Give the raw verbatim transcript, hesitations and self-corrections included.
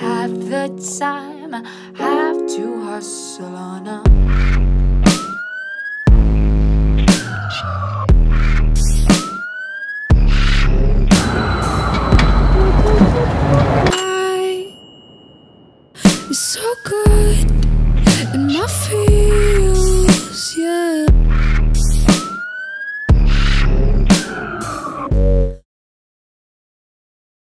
half the time I have to hustle on up. So good.